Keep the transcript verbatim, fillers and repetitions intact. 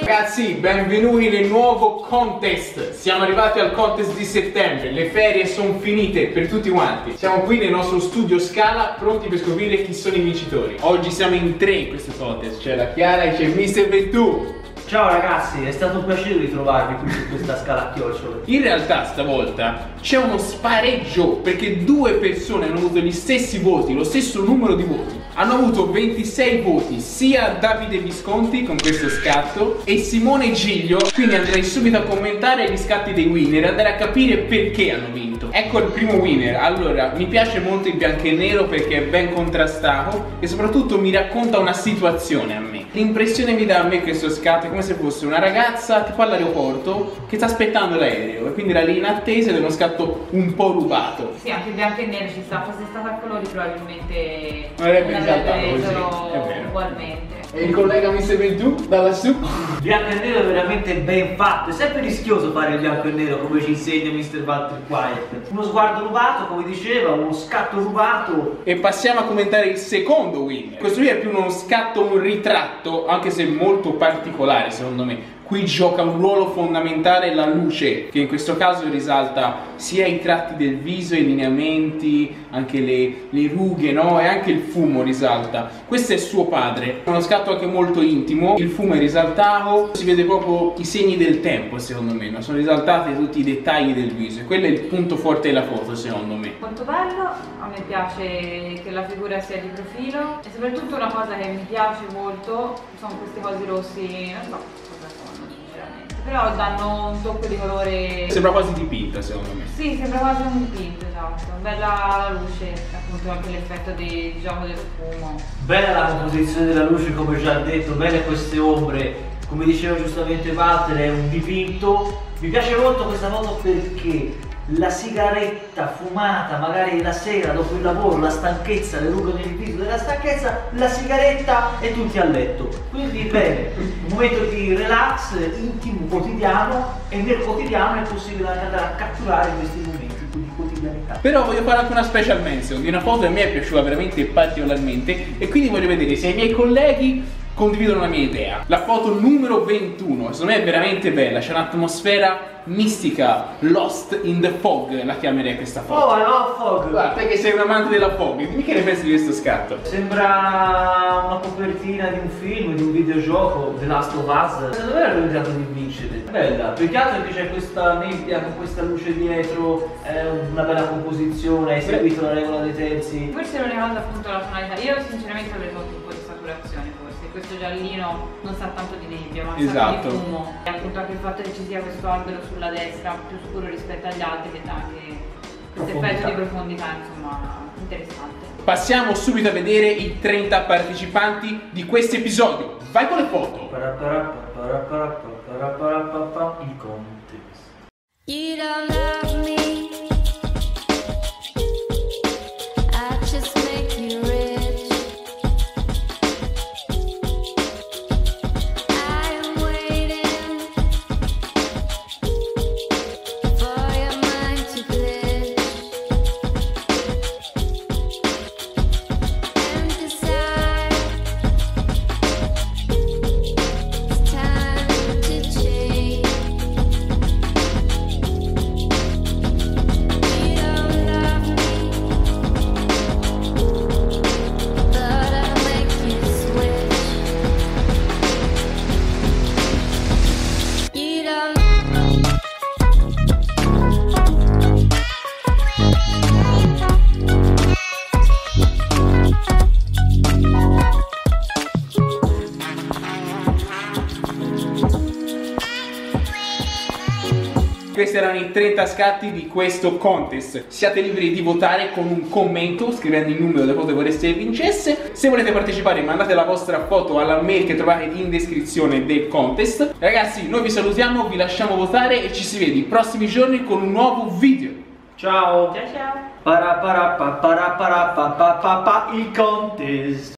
Ragazzi, benvenuti nel nuovo contest. Siamo arrivati al contest di settembre. Le ferie sono finite per tutti quanti. Siamo qui nel nostro studio Scala, pronti per scoprire chi sono i vincitori. Oggi siamo in tre in questo contest. C'è la Chiara e c'è mister Ventù. Ciao ragazzi, è stato un piacere ritrovarvi qui su questa scala a chiocciole. In realtà stavolta c'è uno spareggio, perché due persone hanno avuto gli stessi voti, lo stesso numero di voti. Hanno avuto ventisei voti sia Davide Visconti con questo scatto e Simone Giglio. Quindi andrei subito a commentare gli scatti dei winner e andare a capire perché hanno vinto. Ecco il primo winner. Allora, mi piace molto il bianco e nero perché è ben contrastato e soprattutto mi racconta una situazione a me. L'impressione mi dà a me questo scatto è come se fosse una ragazza tipo all'aeroporto che sta aspettando l'aereo e quindi era lì in attesa ed è uno scatto un po' rubato. Sì, anche il bianco e nero ci sta, fosse stata a colori probabilmente non avrebbe esatto ugualmente. E il collega mister Ventù da lassù. Il bianco e nero è veramente ben fatto, è sempre rischioso fare il bianco e nero come ci insegna mister Walter Quiet. Uno sguardo rubato, come diceva, uno scatto rubato. E passiamo a commentare il secondo win. Questo qui è più uno scatto, un ritratto, anche se molto particolare secondo me. Qui gioca un ruolo fondamentale la luce, che in questo caso risalta sia i tratti del viso, i lineamenti, anche le, le rughe, no? E anche il fumo risalta. Questo è suo padre, uno scatto anche molto intimo, il fumo è risaltato, si vede proprio i segni del tempo secondo me, ma sono risaltati tutti i dettagli del viso e quello è il punto forte della foto secondo me. Molto bello, a me piace che la figura sia di profilo e soprattutto una cosa che mi piace molto sono queste cose rossi, non so. Però danno un tocco di colore. Sembra quasi dipinta secondo me. Sì, sembra quasi un dipinto, esatto. Bella la luce, appunto anche l'effetto di gioco del fumo. Bella la composizione della luce, come già detto, belle queste ombre. Come diceva giustamente Walter, è un dipinto. Mi piace molto questa foto perché la sigaretta fumata, magari la sera dopo il lavoro, la stanchezza, le rughe nel viso della stanchezza, la sigaretta e tutti a letto. Quindi bene, un momento di relax intimo, quotidiano, e nel quotidiano è possibile andare a catturare questi momenti di quotidianità. Però voglio fare anche una special mention di una foto che mi è piaciuta veramente particolarmente e quindi voglio vedere se i miei colleghi condividono la mia idea. La foto numero ventuno, secondo me è veramente bella, c'è un'atmosfera mistica, lost in the fog, la chiamerei questa foto. Oh, no, fog! Guarda, te che sei un amante della fog, dimmi che ne pensi di questo scatto. Sembra una copertina di un film, di un videogioco, The Last of Us. Dove era l'idea di vincere? Bella, più che altro che c'è questa nebbia con questa luce dietro, è una bella composizione, è seguito la regola dei terzi. Forse non è manda appunto la tonalità, io sinceramente avrei fatto un po' di saturazione. Questo giallino non sa tanto di nebbia, ma esatto, sa di fumo. E appunto anche il fatto che ci sia questo albero sulla destra, più scuro rispetto agli altri, che dà anche questo effetto di profondità, insomma, interessante. Passiamo subito a vedere i trenta partecipanti di questo episodio. Vai con le foto! Il contest. Questi erano i trenta scatti di questo contest. Siate liberi di votare con un commento, scrivendo il numero delle foto che vorreste vincesse. Se volete partecipare mandate la vostra foto alla mail che trovate in descrizione del contest. Ragazzi, noi vi salutiamo, vi lasciamo votare e ci si vede i prossimi giorni con un nuovo video. Ciao! Ciao ciao! Para para pa para para pa pa pa pa il contest!